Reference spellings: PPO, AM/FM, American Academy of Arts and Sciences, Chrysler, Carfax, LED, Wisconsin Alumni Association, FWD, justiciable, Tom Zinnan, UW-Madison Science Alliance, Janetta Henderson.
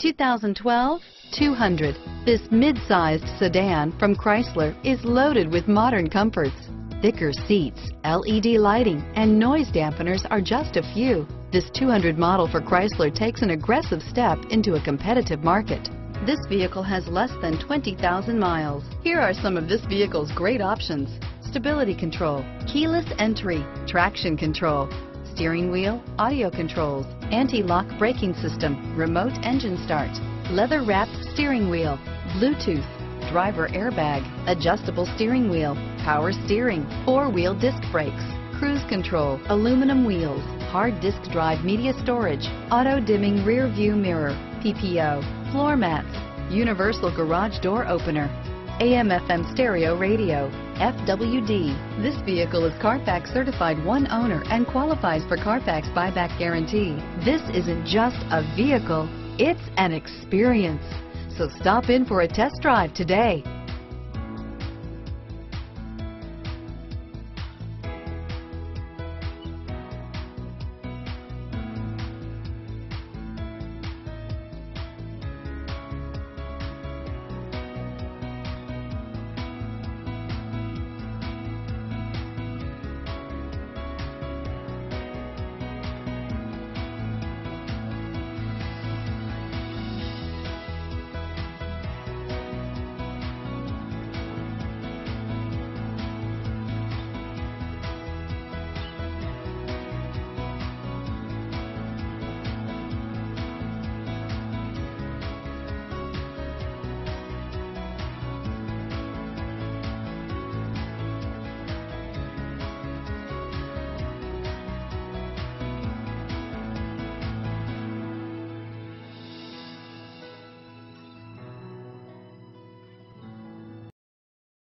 2012 200. This mid-sized sedan from Chrysler is loaded with modern comforts. Thicker seats, LED lighting, and noise dampeners are just a few. This 200 model for Chrysler takes an aggressive step into a competitive market. This vehicle has less than 20,000 miles. Here are some of this vehicle's great options: stability control, keyless entry, traction control, steering wheel audio controls, anti-lock braking system, remote engine start, leather-wrapped steering wheel, Bluetooth, driver airbag, adjustable steering wheel, power steering, four-wheel disc brakes, cruise control, aluminum wheels, hard disk drive media storage, auto-dimming rear-view mirror, PPO, floor mats, universal garage door opener, AM/FM stereo radio, FWD. This vehicle is Carfax certified one owner and qualifies for Carfax buyback guarantee. This isn't just a vehicle, it's an experience. So stop in for a test drive today.